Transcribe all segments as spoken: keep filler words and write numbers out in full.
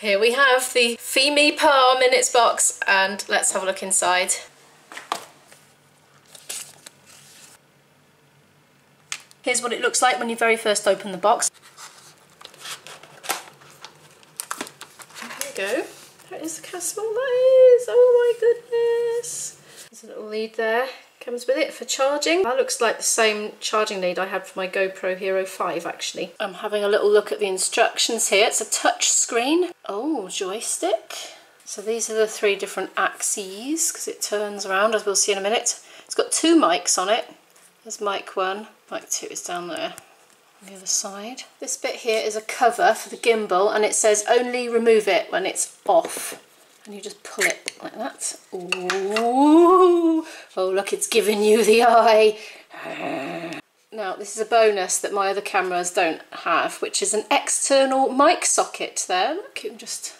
Here we have the Fimi Palm in its box, and let's have a look inside. Here's what it looks like when you very first open the box. There we go. That is look how small that is. Oh my goodness. There's a little lead there. Comes with it for charging. That looks like the same charging lead I had for my GoPro Hero five actually. I'm having a little look at the instructions here. It's a touch screen. Oh, joystick. So these are the three different axes because it turns around, as we'll see in a minute. It's got two mics on it. There's mic one. Mic two is down there on the other side. This bit here is a cover for the gimbal and it says only remove it when it's off. And you just pull it like that. Ooh. Oh look, it's giving you the eye. Ah. Now this is a bonus that my other cameras don't have, which is an external mic socket there. Look, you can just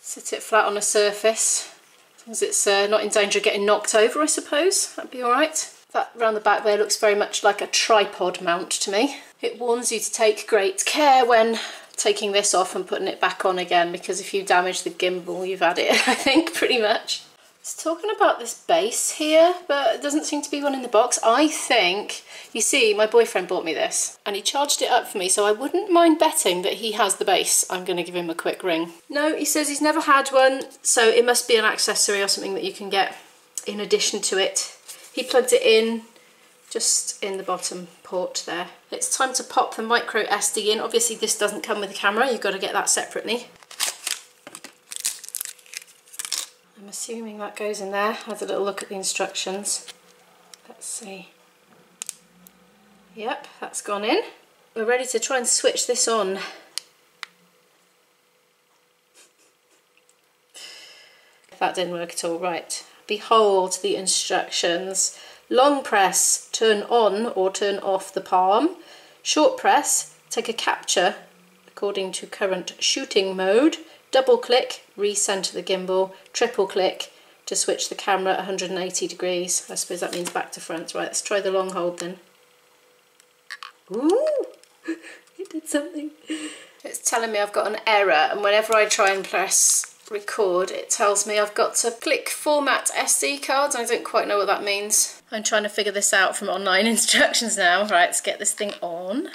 sit it flat on a surface. As long as it's uh, not in danger of getting knocked over, I suppose. That'd be alright. That round the back there looks very much like a tripod mount to me. It warns you to take great care when taking this off and putting it back on again, because if you damage the gimbal you've had it, I think, pretty much. It's talking about this base here, but it doesn't seem to be one in the box. I think, you see, my boyfriend bought me this and he charged it up for me, so I wouldn't mind betting that he has the base. I'm going to give him a quick ring. No, he says he's never had one, so it must be an accessory or something that you can get in addition to it. He plugged it in just in the bottom port there. It's time to pop the micro S D in. Obviously this doesn't come with the camera, you've got to get that separately. I'm assuming that goes in there. Have a little look at the instructions. Let's see. Yep, that's gone in. We're ready to try and switch this on. That didn't work at all, right. Behold the instructions. Long press, turn on or turn off the palm. Short press, take a capture according to current shooting mode. Double click, recenter the gimbal. Triple click to switch the camera one hundred eighty degrees. I suppose that means back to front. Right, let's try the long hold then. Ooh, it did something. It's telling me I've got an error, and whenever I try and press record it tells me I've got to click format S D cards. I don't quite know what that means. I'm trying to figure this out from online instructions now. Right, let's get this thing on.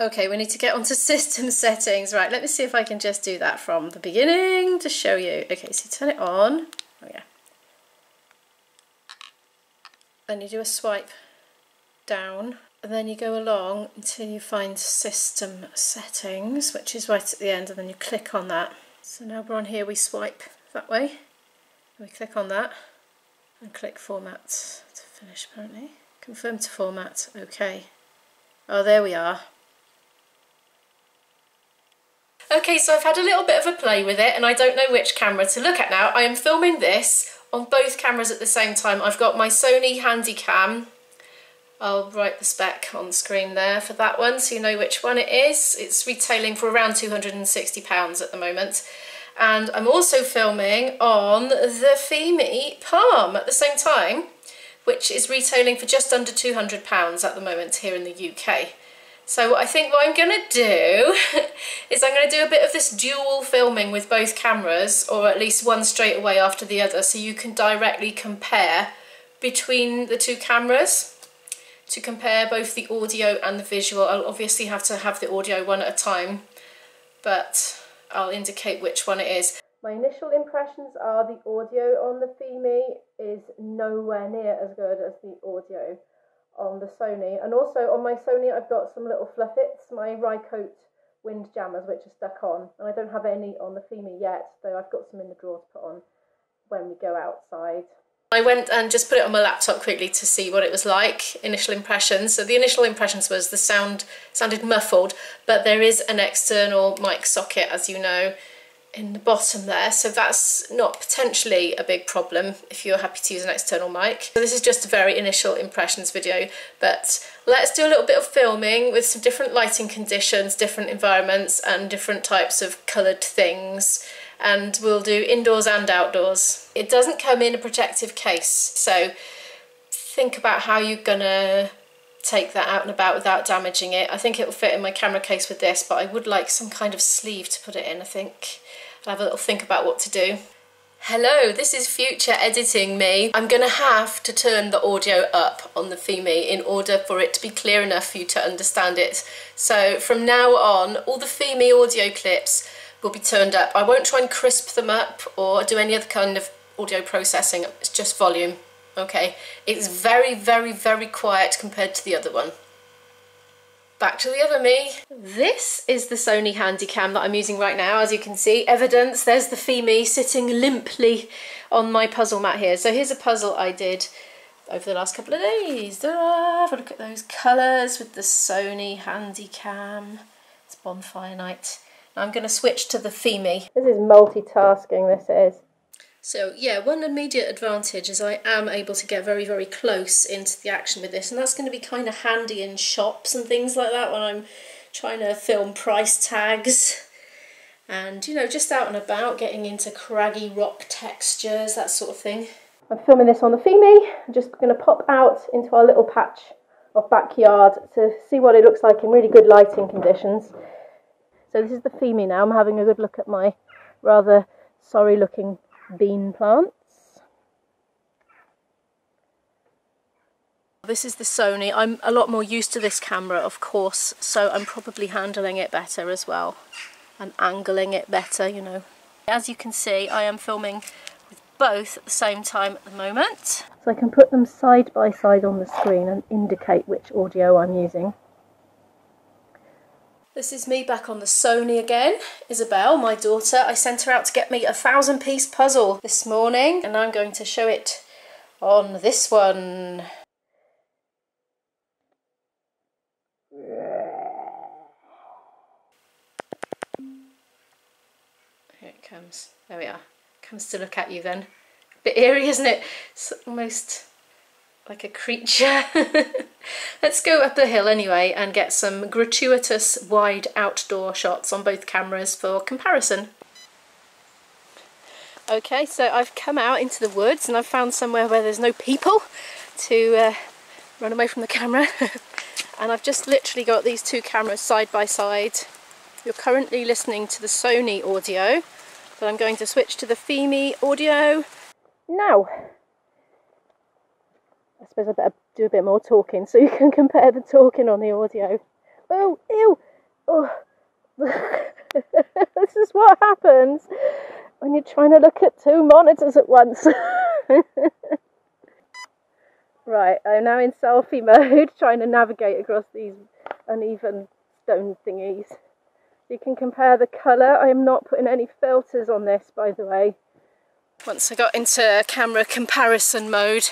Okay, we need to get onto system settings. Right, let me see if I can just do that from the beginning to show you. Okay, so turn it on. Oh yeah. Then you do a swipe down. And then you go along until you find system settings, which is right at the end, and then you click on that. So now we're on here, we swipe that way, we click on that, and click format to finish apparently. Confirm to format, okay. Oh, there we are. Okay, so I've had a little bit of a play with it, and I don't know which camera to look at now. I am filming this on both cameras at the same time. I've got my Sony Handycam. I'll write the spec on the screen there for that one so you know which one it is. It's retailing for around two hundred and sixty pounds at the moment. And I'm also filming on the Fimi Palm at the same time, which is retailing for just under two hundred pounds at the moment here in the U K. So I think what I'm going to do is I'm going to do a bit of this dual filming with both cameras, or at least one straight away after the other, so you can directly compare between the two cameras. To compare both the audio and the visual. I'll obviously have to have the audio one at a time, but I'll indicate which one it is. My initial impressions are the audio on the Fimi is nowhere near as good as the audio on the Sony. And also on my Sony I've got some little fluffets, my Rycote wind jammers, which are stuck on, and I don't have any on the Fimi yet, though I've got some in the drawer to put on when we go outside. I went and just put it on my laptop quickly to see what it was like, initial impressions. So the initial impressions was the sound sounded muffled, but there is an external mic socket, as you know, in the bottom there. So that's not potentially a big problem if you're happy to use an external mic. So this is just a very initial impressions video, but let's do a little bit of filming with some different lighting conditions, different environments and different types of coloured things. And we'll do indoors and outdoors. It doesn't come in a protective case, so think about how you're gonna take that out and about without damaging it. I think it will fit in my camera case with this, but I would like some kind of sleeve to put it in, I think. I'll have a little think about what to do. Hello, this is future editing me. I'm gonna have to turn the audio up on the Fimi in order for it to be clear enough for you to understand it. So from now on, all the Fimi audio clips will be turned up. I won't try and crisp them up or do any other kind of audio processing. It's just volume, okay? It's very, very, very quiet compared to the other one. Back to the other me. This is the Sony Handycam that I'm using right now, as you can see. Evidence, there's the Fimi sitting limply on my puzzle mat here. So here's a puzzle I did over the last couple of days. Have a look at those colours with the Sony Handycam. It's bonfire night. I'm going to switch to the Fimi. This is multitasking, this is. So yeah, one immediate advantage is I am able to get very, very close into the action with this, and that's going to be kind of handy in shops and things like that when I'm trying to film price tags and, you know, just out and about, getting into craggy rock textures, that sort of thing. I'm filming this on the Fimi. I'm just going to pop out into our little patch of backyard to see what it looks like in really good lighting conditions. So this is the Fimi now. I'm having a good look at my rather sorry looking bean plants. This is the Sony. I'm a lot more used to this camera, of course, so I'm probably handling it better as well. I'm angling it better, you know. As you can see, I am filming with both at the same time at the moment. So I can put them side by side on the screen and indicate which audio I'm using. This is me back on the Sony again. Isabel, my daughter, I sent her out to get me a thousand piece puzzle this morning, and I'm going to show it on this one. Here it comes, there we are. Comes to look at you then. A bit eerie, isn't it? It's almost like a creature. Let's go up the hill anyway and get some gratuitous wide outdoor shots on both cameras for comparison. Okay, so I've come out into the woods and I've found somewhere where there's no people to uh, run away from the camera. And I've just literally got these two cameras side by side. You're currently listening to the Sony audio, but I'm going to switch to the Fimi audio now. I suppose I better do a bit more talking so you can compare the talking on the audio. Oh, ew! Oh. This is what happens when you're trying to look at two monitors at once. Right, I'm now in selfie mode, trying to navigate across these uneven stone thingies. You can compare the colour. I am not putting any filters on this, by the way. Once I got into camera comparison mode,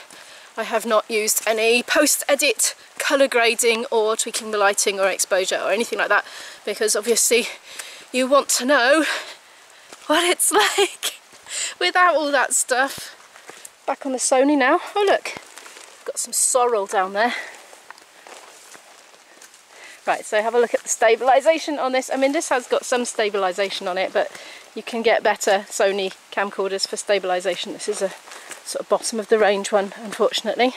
I have not used any post-edit colour grading or tweaking the lighting or exposure or anything like that, because obviously you want to know what it's like without all that stuff. Back on the Sony now. Oh look, got some sorrel down there. Right, so have a look at the stabilisation on this. I mean, this has got some stabilisation on it, but you can get better Sony camcorders for stabilisation. This is a sort of bottom of the range one, unfortunately.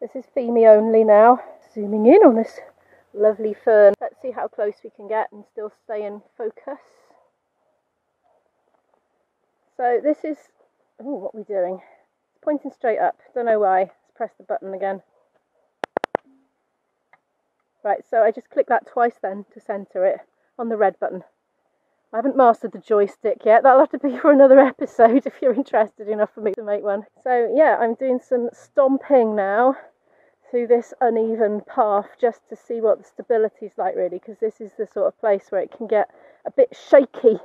This is Fimi only now. Zooming in on this lovely fern. Let's see how close we can get and still stay in focus. So this is, oh, what are we doing? It's pointing straight up, don't know why. Let's press the button again. Right, so I just click that twice then to centre it on the red button. I haven't mastered the joystick yet. That'll have to be for another episode if you're interested enough for me to make one. So yeah, I'm doing some stomping now through this uneven path just to see what the stability's like really, because this is the sort of place where it can get a bit shaky.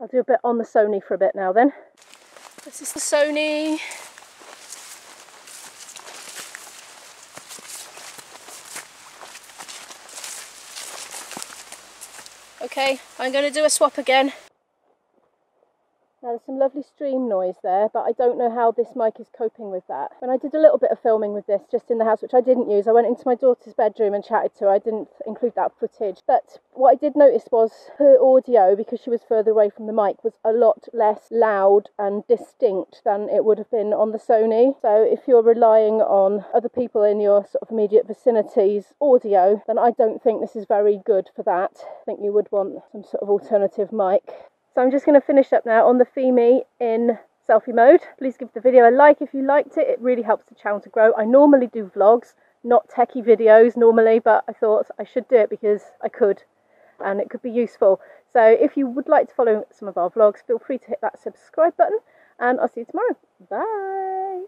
I'll do a bit on the Sony for a bit now then. This is the Sony. Okay, I'm going to do a swap again. Now there's some some lovely stream noise there, but I don't know how this mic is coping with that. When I did a little bit of filming with this just in the house, which I didn't use, I went into my daughter's bedroom and chatted to her. I didn't include that footage, but what I did notice was her audio, because she was further away from the mic, was a lot less loud and distinct than it would have been on the Sony. So if you're relying on other people in your sort of immediate vicinity's audio, then I don't think this is very good for that. I think you would want some sort of alternative mic. So I'm just going to finish up now on the Fimi in selfie mode. Please give the video a like if you liked it. It really helps the channel to grow. I normally do vlogs, not techie videos normally, but I thought I should do it because I could and it could be useful. So if you would like to follow some of our vlogs, feel free to hit that subscribe button, and I'll see you tomorrow. Bye!